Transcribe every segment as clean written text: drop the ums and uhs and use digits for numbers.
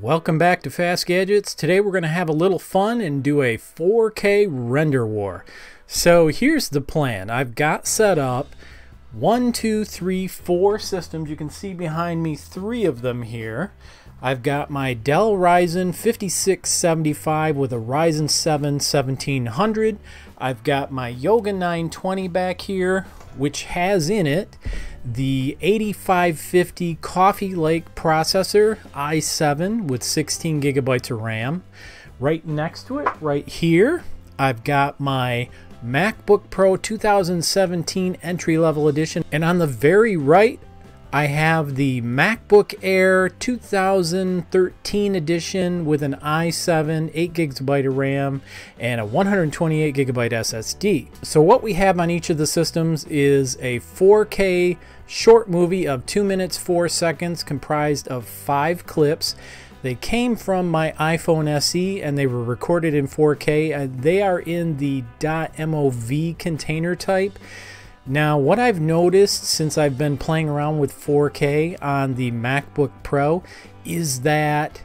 Welcome back to Fast Gadgets. Today we're going to have a little fun and do a 4K render war. So here's the plan. I've got set up 4 systems. You can see behind me 3 of them here. I've got my Dell Ryzen 5675 with a Ryzen 7 1700. I've got my Yoga 920 back here, which has in it the 8550 Coffee Lake processor, i7 with 16 gigabytes of RAM. Right next to it, right here, I've got my MacBook Pro 2017 entry-level edition, and on the very right, I have the MacBook Air 2013 edition with an i7, 8GB of RAM, and a 128GB SSD. So what we have on each of the systems is a 4K short movie of 2 minutes 4 seconds comprised of 5 clips. They came from my iPhone SE and they were recorded in 4K. They are in the .mov container type. Now, what I've noticed since I've been playing around with 4K on the MacBook Pro is that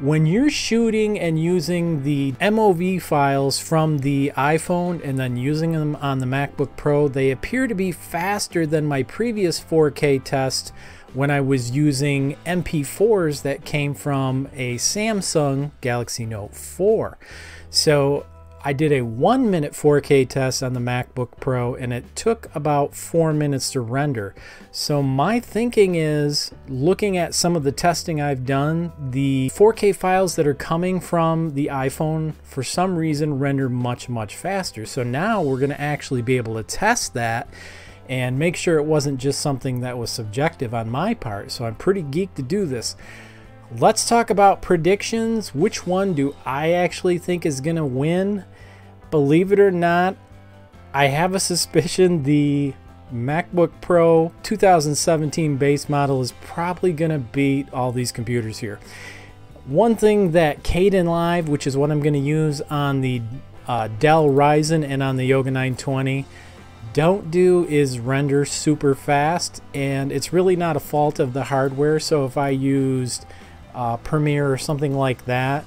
when you're shooting and using the MOV files from the iPhone and then using them on the MacBook Pro, they appear to be faster than my previous 4K test when I was using MP4s that came from a Samsung Galaxy Note 4. So I did a 1-minute 4K test on the MacBook Pro and it took about 4 minutes to render. So my thinking is, looking at some of the testing I've done, the 4K files that are coming from the iPhone for some reason render much, much faster. So now we're going to actually be able to test that and make sure it wasn't just something that was subjective on my part. So I'm pretty geeked to do this. Let's talk about predictions. Which one do I actually think is going to win? Believe it or not, I have a suspicion the MacBook Pro 2017 base model is probably going to beat all these computers here. One thing that Kdenlive, which is what I'm going to use on the Dell Ryzen and on the Yoga 920, don't do is render super fast, and it's really not a fault of the hardware. So if I used Premiere or something like that,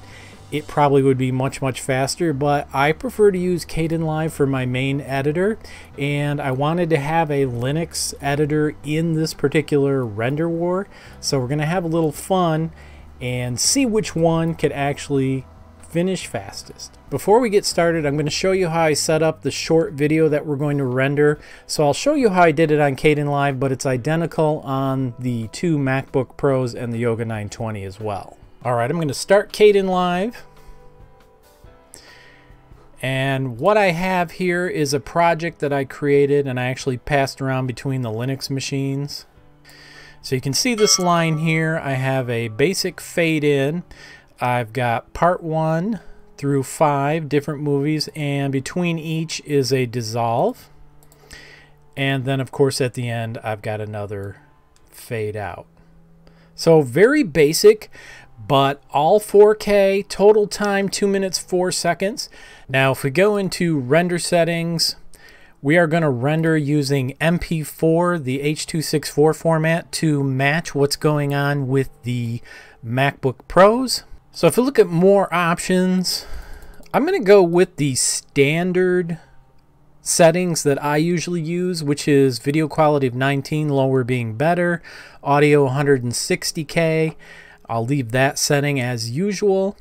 it probably would be much, much faster, but I prefer to use Kdenlive for my main editor, and I wanted to have a Linux editor in this particular render war. So we're going to have a little fun and see which one could actually finish fastest. Before we get started, I'm going to show you how I set up the short video that we're going to render. So I'll show you how I did it on Kdenlive, but it's identical on the 2 MacBook Pros and the Yoga 920 as well. Alright, I'm going to start Kdenlive, and what I have here is a project that I created and I actually passed around between the Linux machines. So you can see this line here. I have a basic fade in. I've got part 1 through 5 different movies, and between each is a dissolve, and then of course at the end I've got another fade out. So very basic, but all 4K, total time 2 minutes 4 seconds. Now if we go into render settings, we are going to render using MP4, the H264 format, to match what's going on with the MacBook Pros. So if we look at more options, I'm going to go with the standard settings that I usually use, which is video quality of 19, lower being better, audio 160K. I'll leave that setting as usual.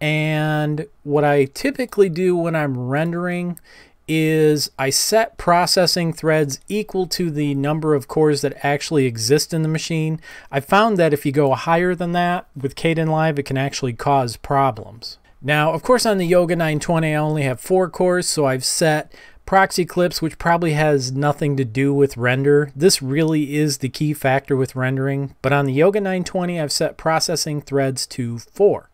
And what I typically do when I'm rendering is I set processing threads equal to the number of cores that actually exist in the machine. I found that if you go higher than that with Kdenlive, it can actually cause problems. Now, of course, on the Yoga 920, I only have 4 cores, so I've set proxy clips, which probably has nothing to do with render. This really is the key factor with rendering, but on the Yoga 920, I've set processing threads to 4.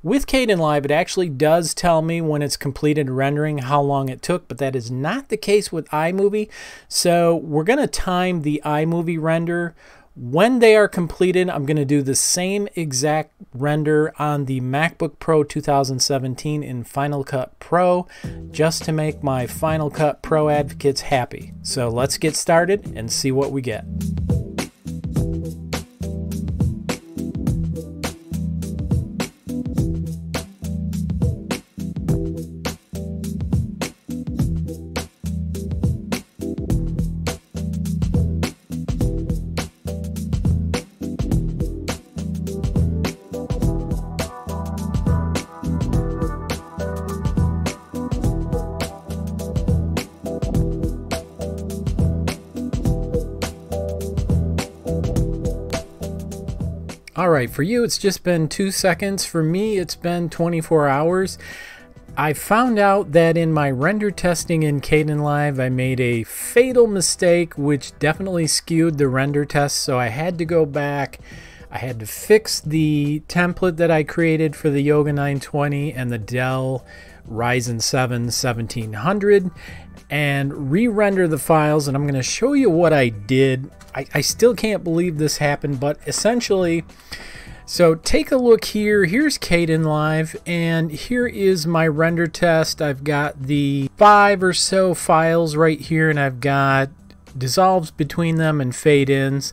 With Kdenlive, it actually does tell me when it's completed rendering how long it took, but that is not the case with iMovie. So we're going to time the iMovie render When they are completed, I'm going to do the same exact render on the MacBook Pro 2017 in Final Cut Pro, just to make my Final Cut Pro advocates happy. So let's get started and see what we get. All right, for you, it's just been 2 seconds. For me, it's been 24 hours. I found out that in my render testing in Kdenlive, I made a fatal mistake, which definitely skewed the render test. So I had to go back. I had to fix the template that I created for the Yoga 920 and the Dell Ryzen 7 1700 and re-render the files, and I'm going to show you what I did. I still can't believe this happened, but essentially, so take a look here. Here's Kdenlive, and here is my render test. I've got the 5 or so files right here, and I've got dissolves between them and fade-ins,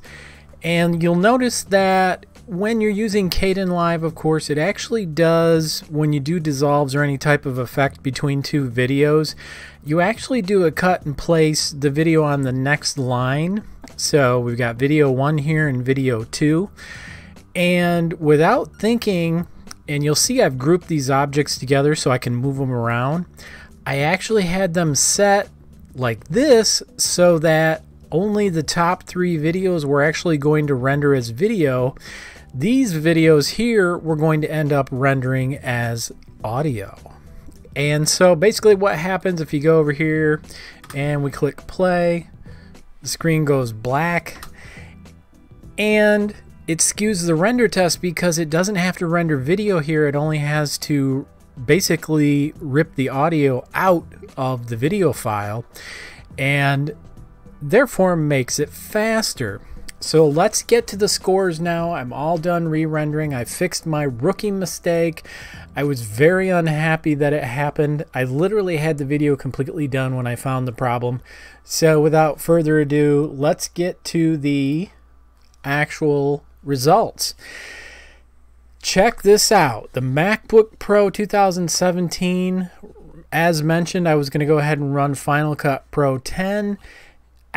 and you'll notice that when you're using Kdenlive, of course, it actually does, when you do dissolves or any type of effect between two videos, you actually do a cut and place the video on the next line. So we've got video 1 here and video 2. And without thinking, and you'll see I've grouped these objects together so I can move them around, I actually had them set like this so that only the top 3 videos were actually going to render as video. These videos here were going to end up rendering as audio. And so basically what happens, if you go over here and we click play, the screen goes black and it skews the render test because it doesn't have to render video here. It only has to basically rip the audio out of the video file and therefore makes it faster. So let's get to the scores now. I'm all done re-rendering. I fixed my rookie mistake. I was very unhappy that it happened. I literally had the video completely done when I found the problem. So without further ado, let's get to the actual results. Check this out. The MacBook Pro 2017, as mentioned, I was going to go ahead and run Final Cut Pro 10.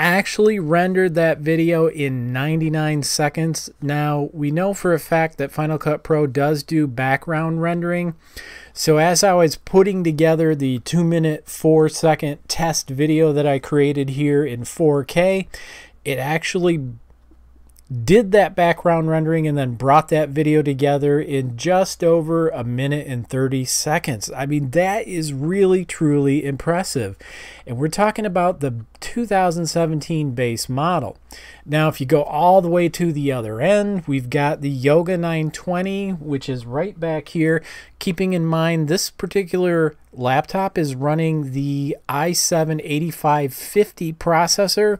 Actually rendered that video in 99 seconds. Now, we know for a fact that Final Cut Pro does do background rendering. So as I was putting together the 2-minute 4-second test video that I created here in 4K, it actually did that background rendering and then brought that video together in just over 1 minute and 30 seconds. I mean, that is really, truly impressive. And we're talking about the 2017 base model. Now, if you go all the way to the other end, we've got the Yoga 920, which is right back here. Keeping in mind, this particular laptop is running the i7 8550 processor,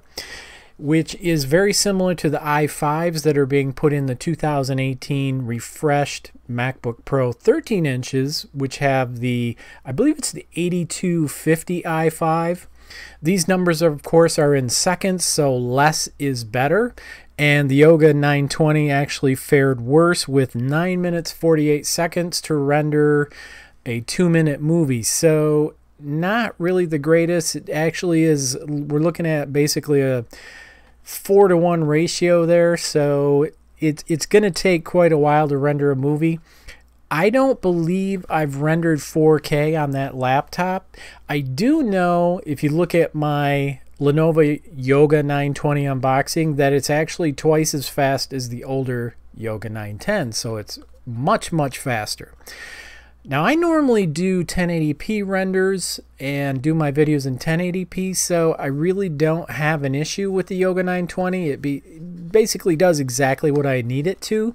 which is very similar to the i5s that are being put in the 2018 refreshed MacBook Pro 13 inches, which have the, I believe it's the 8250 i5. These numbers, of course, are in seconds, so less is better. And the Yoga 920 actually fared worse with 9 minutes 48 seconds to render a 2-minute movie. So not really the greatest. It actually is, we're looking at basically a 4-to-1 ratio there, so it's going to take quite a while to render a movie. I don't believe I've rendered 4K on that laptop. I do know, if you look at my Lenovo Yoga 920 unboxing, that it's actually twice as fast as the older Yoga 910, so it's much, much faster. Now, I normally do 1080p renders and do my videos in 1080p, so I really don't have an issue with the Yoga 920. It basically does exactly what I need it to.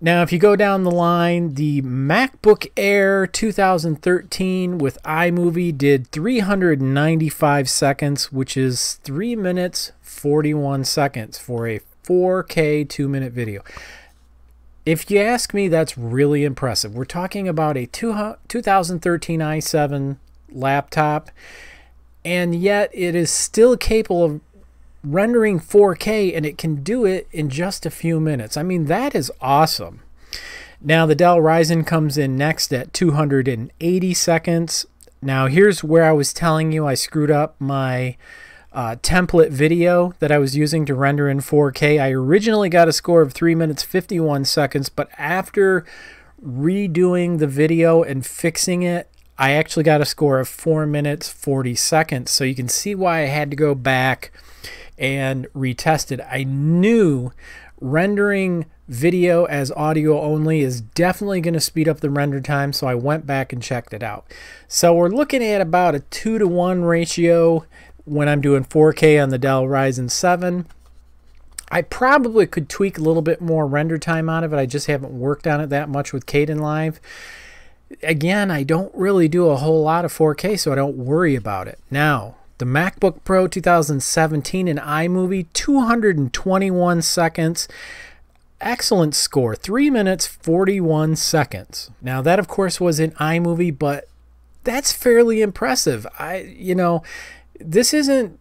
Now, if you go down the line, the MacBook Air 2013 with iMovie did 395 seconds, which is 3 minutes 41 seconds for a 4K 2-minute video. If you ask me, that's really impressive. We're talking about a 2013 i7 laptop, and yet it is still capable of rendering 4K, and it can do it in just a few minutes. I mean, that is awesome. Now, the Dell Ryzen comes in next at 280 seconds. Now, here's where I was telling you I screwed up my template video that I was using to render in 4K. I originally got a score of 3 minutes 51 seconds, but after redoing the video and fixing it, I actually got a score of 4 minutes 40 seconds. So you can see why I had to go back and retest it. I knew rendering video as audio only is definitely going to speed up the render time, so I went back and checked it out. So we're looking at about a 2-to-1 ratio when I'm doing 4K on the Dell Ryzen 7. I probably could tweak a little bit more render time out of it. I just haven't worked on it that much with Kdenlive. Again, I don't really do a whole lot of 4K, so I don't worry about it. Now, the MacBook Pro 2017 in iMovie, 221 seconds. Excellent score, 3 minutes 41 seconds. Now, that, of course, was in iMovie, but that's fairly impressive. This isn't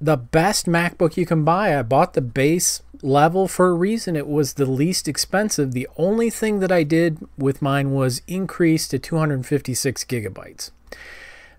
the best MacBook you can buy. I bought the base level for a reason. It was the least expensive. The only thing that I did with mine was increase to 256 gigabytes.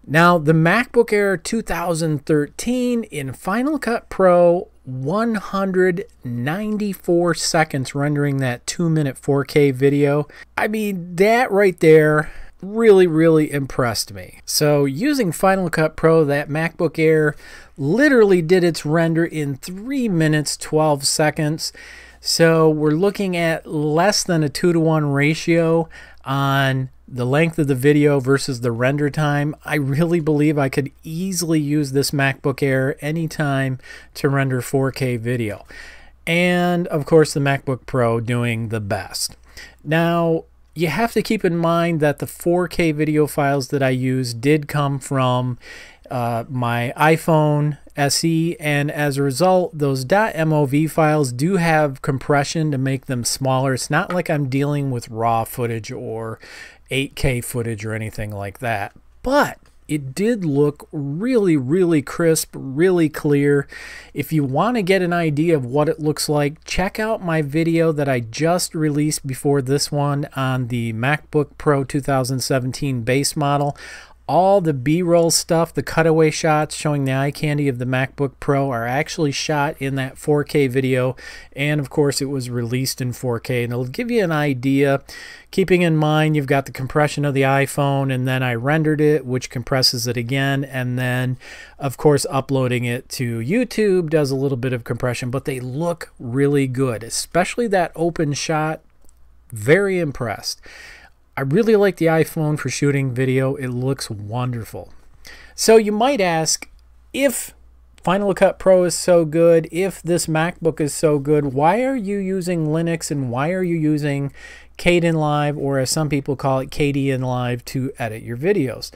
Now, the MacBook Air 2013 in Final Cut Pro, 194 seconds rendering that 2-minute 4K video. I mean, that right there really, really impressed me. So using Final Cut Pro, that MacBook Air literally did its render in 3 minutes 12 seconds. So we're looking at less than a 2-to-1 ratio on the length of the video versus the render time. I really believe I could easily use this MacBook Air anytime to render 4K video. And of course, the MacBook Pro doing the best. Now, you have to keep in mind that the 4K video files that I use did come from my iPhone SE, and as a result, those .mov files do have compression to make them smaller. It's not like I'm dealing with raw footage or 8K footage or anything like that, but it did look really, really crisp, really clear. If you want to get an idea of what it looks like, check out my video that I just released before this one on the MacBook Pro 2017 base model. All the B-roll stuff, the cutaway shots showing the eye candy of the MacBook Pro, are actually shot in that 4K video, and of course it was released in 4K, and it'll give you an idea, keeping in mind you've got the compression of the iPhone, and then I rendered it, which compresses it again, and then of course uploading it to YouTube does a little bit of compression, but they look really good, especially that open shot. Very impressed. I really like the iPhone for shooting video. It looks wonderful. So you might ask, if Final Cut Pro is so good, if this MacBook is so good, why are you using Linux and why are you using Kdenlive, or as some people call it, KDenlive, to edit your videos?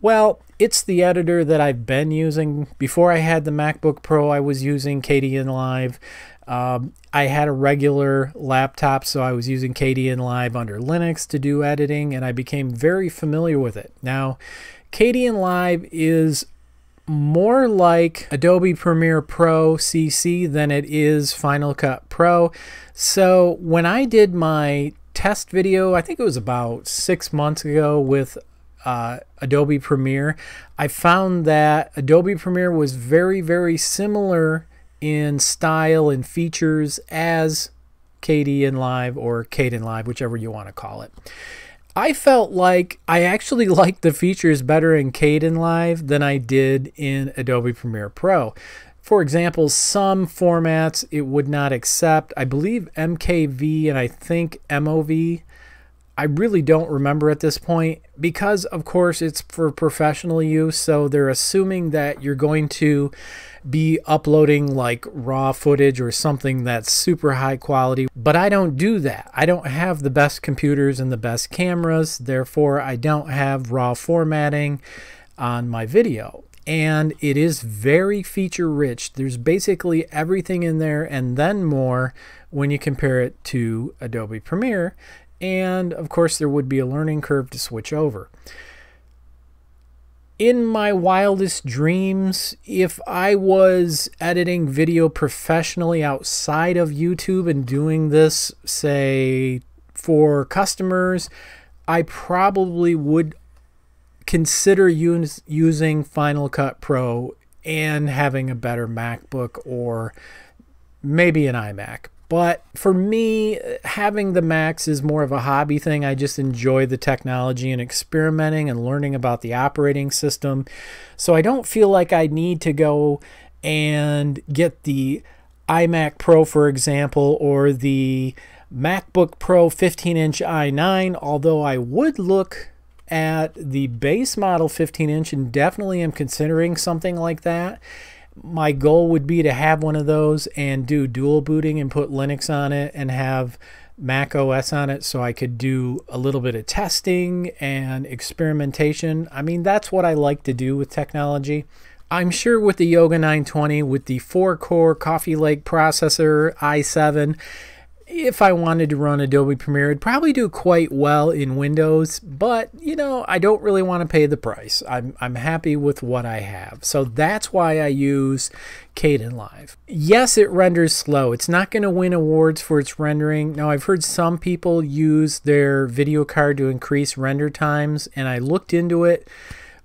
Well, it's the editor that I've been using. Before I had the MacBook Pro, I was using Kdenlive. I had a regular laptop, so I was using Kdenlive under Linux to do editing, and I became very familiar with it. Now, Kdenlive is more like Adobe Premiere Pro CC than it is Final Cut Pro. So when I did my test video, I think it was about 6 months ago with Adobe Premiere, I found that Adobe Premiere was very, very similar in style and features as Kdenlive or Kdenlive, whichever you want to call it. I felt like I actually liked the features better in Kdenlive than I did in Adobe Premiere Pro. For example, some formats it would not accept. I believe MKV and I think MOV. I really don't remember at this point, because of course it's for professional use, so they're assuming that you're going to be uploading like raw footage or something that's super high quality, but I don't do that. I don't have the best computers and the best cameras, therefore I don't have raw formatting on my video. and it is very feature rich. There's basically everything in there and then more when you compare it to Adobe Premiere, and of course there would be a learning curve to switch over. In my wildest dreams, if I was editing video professionally outside of YouTube and doing this, say, for customers, I probably would consider using Final Cut Pro and having a better MacBook or maybe an iMac. But for me, having the Macs is more of a hobby thing. I just enjoy the technology and experimenting and learning about the operating system. So I don't feel like I need to go and get the iMac Pro, for example, or the MacBook Pro 15-inch i9, although I would look at the base model 15-inch and definitely am considering something like that. My goal would be to have one of those and do dual booting and put Linux on it and have Mac OS on it so I could do a little bit of testing and experimentation. I mean, that's what I like to do with technology. I'm sure with the Yoga 920, with the 4-core Coffee Lake processor, i7, if I wanted to run Adobe Premiere, it'd probably do quite well in Windows, but, you know, I don't really want to pay the price. I'm happy with what I have. So that's why I use Kdenlive. Yes, it renders slow. It's not going to win awards for its rendering. Now, I've heard some people use their video card to increase render times, and I looked into it,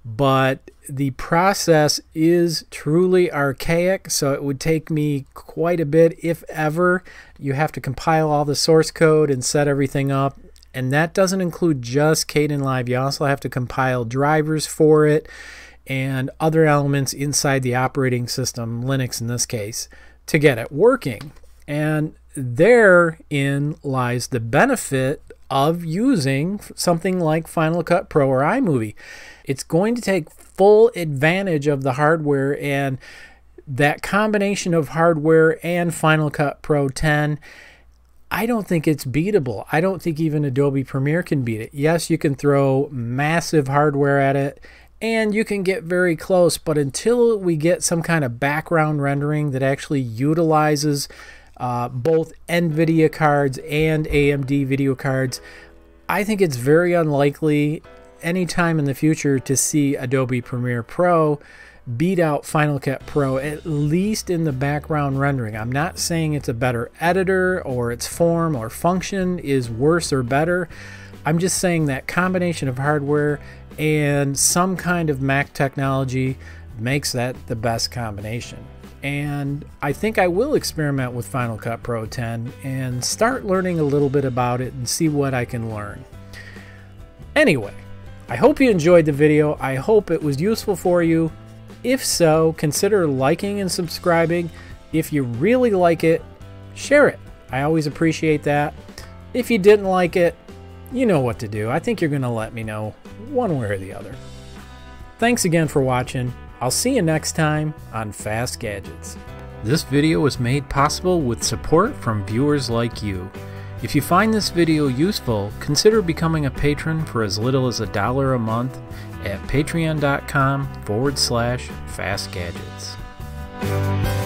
but the process is truly archaic, so it would take me quite a bit, if ever. You have to compile all the source code and set everything up, and that doesn't include just Kdenlive. You also have to compile drivers for it and other elements inside the operating system, Linux in this case, to get it working. And therein lies the benefit of using something like Final Cut Pro or iMovie. It's going to take full advantage of the hardware, and that combination of hardware and Final Cut Pro 10, I don't think it's beatable. I don't think even Adobe Premiere can beat it. Yes, you can throw massive hardware at it and you can get very close, but until we get some kind of background rendering that actually utilizes both NVIDIA cards and AMD video cards, I think it's very unlikely anytime in the future to see Adobe Premiere Pro beat out Final Cut Pro, at least in the background rendering. I'm not saying it's a better editor or its form or function is worse or better. I'm just saying that combination of hardware and some kind of Mac technology makes that the best combination. And I think I will experiment with Final Cut Pro 10 and start learning a little bit about it and see what I can learn. Anyway, I hope you enjoyed the video. I hope it was useful for you. If so, consider liking and subscribing. If you really like it, share it. I always appreciate that. If you didn't like it, you know what to do. I think you're going to let me know one way or the other. Thanks again for watching. I'll see you next time on Fast Gadgets. This video is made possible with support from viewers like you. If you find this video useful, consider becoming a patron for as little as $1 a month at patreon.com/fastgadgets.